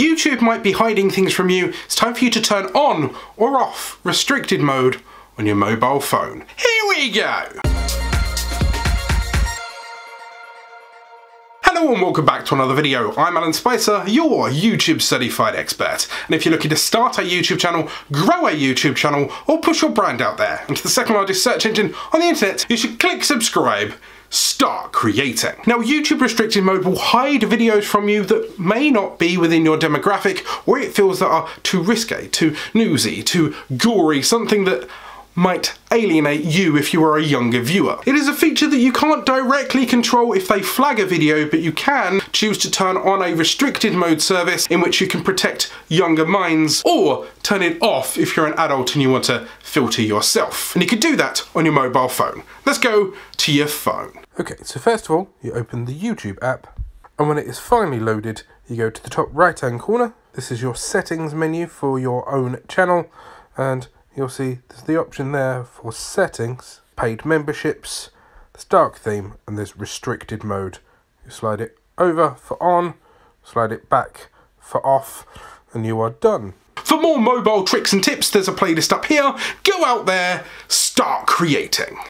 YouTube might be hiding things from you. It's time for you to turn on or off restricted mode on your mobile phone. Here we go! Hello and welcome back to another video. I'm Alan Spicer, your YouTube certified expert. And if you're looking to start a YouTube channel, grow a YouTube channel, or push your brand out there into the second largest search engine on the internet, you should click subscribe. Start creating. Now, YouTube restricted mode will hide videos from you that may not be within your demographic, or it feels that are too risque, too newsy, too gory, something that might alienate you if you are a younger viewer. It is a feature that you can't directly control if they flag a video, but you can choose to turn on a restricted mode service in which you can protect younger minds, or turn it off if you're an adult and you want to filter yourself. And you can do that on your mobile phone. Let's go to your phone. Okay, so first of all, you open the YouTube app, and when it is finally loaded, you go to the top right-hand corner. This is your settings menu for your own channel, and you'll see there's the option there for settings, paid memberships, there's dark theme, and there's restricted mode. You slide it over for on, slide it back for off, and you are done. For more mobile tricks and tips, there's a playlist up here. Go out there, start creating.